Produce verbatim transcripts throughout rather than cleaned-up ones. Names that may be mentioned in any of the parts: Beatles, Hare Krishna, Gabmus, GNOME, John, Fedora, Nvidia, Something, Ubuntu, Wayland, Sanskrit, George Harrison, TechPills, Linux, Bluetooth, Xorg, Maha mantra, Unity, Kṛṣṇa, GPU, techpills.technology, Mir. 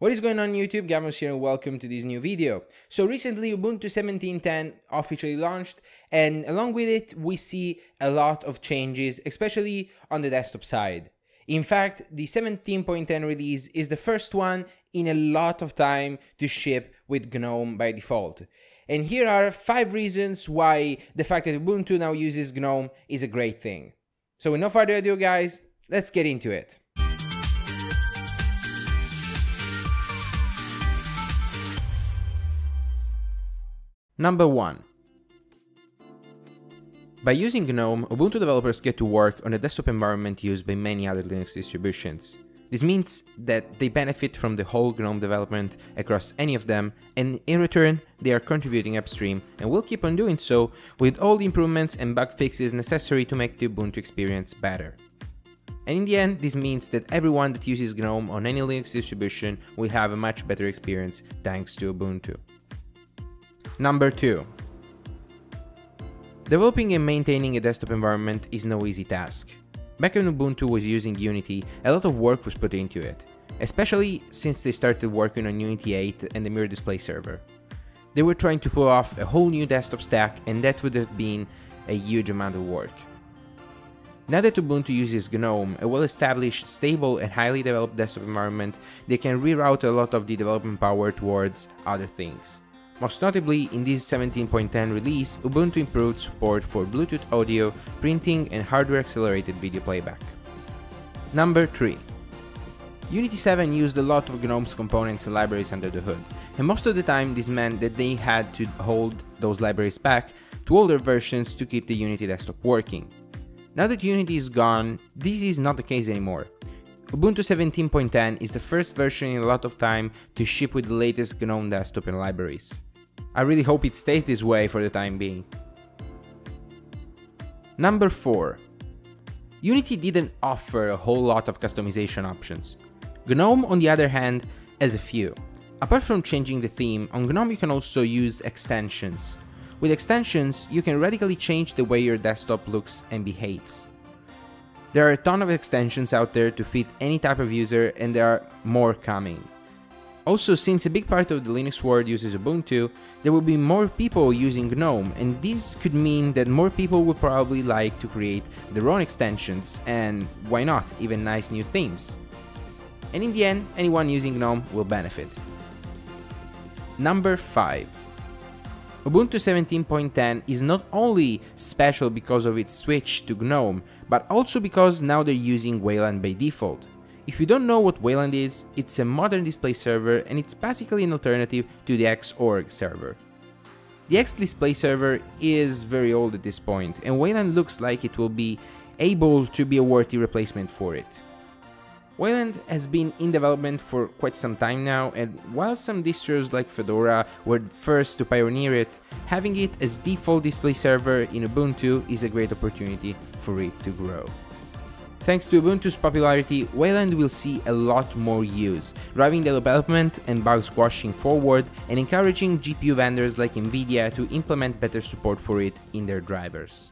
What is going on YouTube? Gabmus here and welcome to this new video. So recently Ubuntu seventeen ten officially launched, and along with it we see a lot of changes, especially on the desktop side. In fact, the seventeen ten release is the first one in a lot of time to ship with GNOME by default. And here are five reasons why the fact that Ubuntu now uses GNOME is a great thing. So with no further ado guys, let's get into it. Number one. By using GNOME, Ubuntu developers get to work on a desktop environment used by many other Linux distributions. This means that they benefit from the whole GNOME development across any of them, and in return, they are contributing upstream and will keep on doing so with all the improvements and bug fixes necessary to make the Ubuntu experience better. And in the end, this means that everyone that uses GNOME on any Linux distribution will have a much better experience thanks to Ubuntu. Number two. Developing and maintaining a desktop environment is no easy task. Back when Ubuntu was using Unity, a lot of work was put into it, especially since they started working on Unity eight and the Mir display server. They were trying to pull off a whole new desktop stack, and that would have been a huge amount of work. Now that Ubuntu uses GNOME, a well-established, stable and highly developed desktop environment, they can reroute a lot of the development power towards other things. Most notably, in this seventeen ten release, Ubuntu improved support for Bluetooth audio, printing and hardware-accelerated video playback. Number three. Unity seven used a lot of GNOME's components and libraries under the hood, and most of the time this meant that they had to hold those libraries back to older versions to keep the Unity desktop working. Now that Unity is gone, this is not the case anymore. Ubuntu seventeen ten is the first version in a lot of time to ship with the latest GNOME desktop and libraries. I really hope it stays this way for the time being. Number four. Unity didn't offer a whole lot of customization options. GNOME, on the other hand, has a few. Apart from changing the theme, on GNOME you can also use extensions. With extensions, you can radically change the way your desktop looks and behaves. There are a ton of extensions out there to fit any type of user, and there are more coming. Also, since a big part of the Linux world uses Ubuntu, there will be more people using GNOME, and this could mean that more people will probably like to create their own extensions, and why not, even nice new themes. And in the end, anyone using GNOME will benefit. Number five. Ubuntu seventeen ten is not only special because of its switch to GNOME, but also because now they're using Wayland by default. If you don't know what Wayland is, it's a modern display server, and it's basically an alternative to the Xorg server. The X display server is very old at this point, and Wayland looks like it will be able to be a worthy replacement for it. Wayland has been in development for quite some time now, and while some distros like Fedora were first to pioneer it, having it as default display server in Ubuntu is a great opportunity for it to grow. Thanks to Ubuntu's popularity, Wayland will see a lot more use, driving the development and bug squashing forward and encouraging G P U vendors like Nvidia to implement better support for it in their drivers.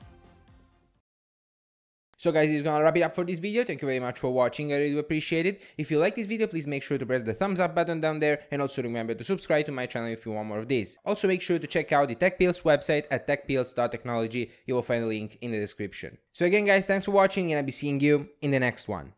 So guys, it's gonna wrap it up for this video. Thank you very much for watching, I really do appreciate it. If you like this video, please make sure to press the thumbs up button down there, and also remember to subscribe to my channel if you want more of this. Also make sure to check out the TechPills website at tech pills dot technology, you will find a link in the description. So again guys, thanks for watching, and I'll be seeing you in the next one.